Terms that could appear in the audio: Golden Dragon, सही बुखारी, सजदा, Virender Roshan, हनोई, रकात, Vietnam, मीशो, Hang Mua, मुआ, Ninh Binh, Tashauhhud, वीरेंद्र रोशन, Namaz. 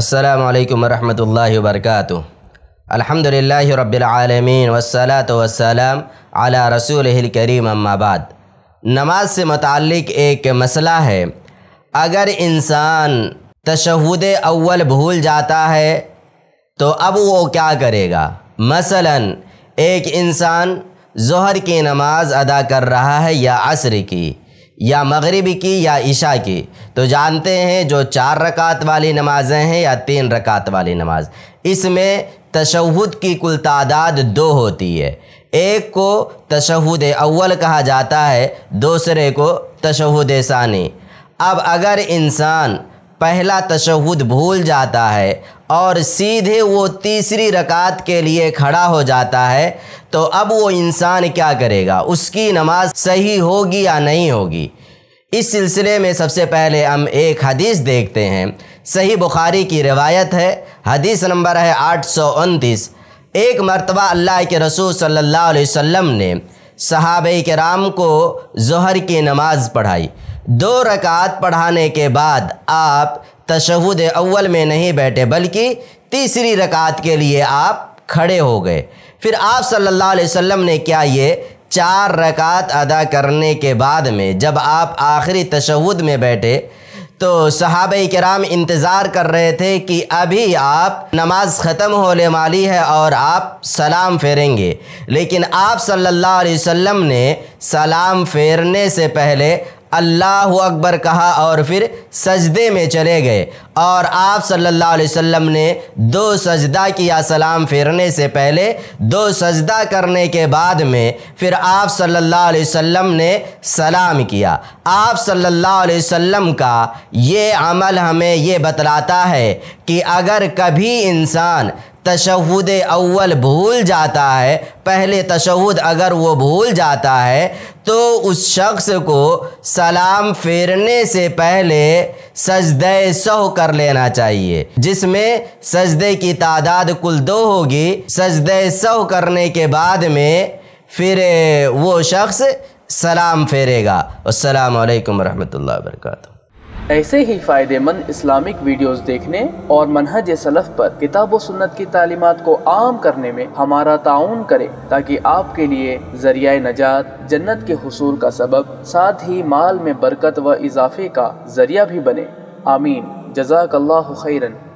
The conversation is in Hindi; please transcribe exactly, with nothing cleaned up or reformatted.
अस्सलामु अलैकुम वरहमतुल्लाहि वबरकातुहु। अल्हम्दुलिल्लाहि रब्बिल आलमीन वस्सलातु वस्सलाम अला रसूलिहिल करीम, अम्मा बाद। नमाज से मुताल्लिक एक मसला है, अगर इंसान तशहुद अव्वल भूल जाता है तो अब वो क्या करेगा। मसलन एक इंसान ज़ोहर की नमाज अदा कर रहा है या असर की या मगरिब की या ईशा की, तो जानते हैं जो चार रकात वाली नमाज़ें हैं या तीन रकात वाली नमाज, इसमें तशहुद की कुल तादाद दो होती है। एक को तशहुद अव्वल कहा जाता है, दूसरे को तशहुद सानी। अब अगर इंसान पहला तशहुद भूल जाता है और सीधे वो तीसरी रकात के लिए खड़ा हो जाता है, तो अब वो इंसान क्या करेगा, उसकी नमाज सही होगी या नहीं होगी। इस सिलसिले में सबसे पहले हम एक हदीस देखते हैं। सही बुखारी की रिवायत है, हदीस नंबर है आठ सौ उनतीस। एक मरतबा अल्लाह के रसूल सल्लल्लाहु अलैहि वसल्लम ने सहाबे किराम को ज़ोहर की नमाज पढ़ाई। दो रकात पढ़ाने के बाद आप तशहुद अव्वल में नहीं बैठे, बल्कि तीसरी रकात के लिए आप खड़े हो गए। फिर आप सल्लल्लाहु अलैहि वसल्लम ने क्या, ये चार रकात अदा करने के बाद में जब आप आखिरी तशहुद में बैठे, तो सहाबे किराम इंतज़ार कर रहे थे कि अभी आप नमाज ख़त्म होने वाली है और आप सलाम फेरेंगे, लेकिन आप सल्लल्लाहु अलैहि वसल्लम ने सलाम फेरने से पहले अल्लाहु अकबर कहा और फिर सजदे में चले गए। और आप सल्लल्लाहु अलैहि वसल्लम ने दो सजदा किया सलाम फेरने से पहले, दो सजदा करने के बाद में फिर आप सल्लल्लाहु अलैहि वसल्लम ने सलाम किया। आप सल्लल्लाहु अलैहि वसल्लम का ये अमल हमें ये बतलाता है कि अगर कभी इंसान तशहुद अव्वल भूल जाता है, पहले तशहुद अगर वो भूल जाता है, तो उस शख्स को सलाम फेरने से पहले सजदे सह कर लेना चाहिए, जिसमें सजदे की तादाद कुल दो होगी। सजदे सह करने के बाद में फिर वो शख्स सलाम फेरेगा। अस्सलाम वालेकुम रहमतुल्लाहि वबरकातुहू। ऐसे ही फ़ायदेमंद इस्लामिक वीडियोस देखने और मनहज सलफ़ पर किताब व सुन्नत की तालीमात को आम करने में हमारा ताउन करें, ताकि आपके लिए ज़रिया नजात, जन्नत के हुसूल का सबब, साथ ही माल में बरकत व इजाफे का ज़रिया भी बने। आमीन। जज़ाकल्लाहु खैरन।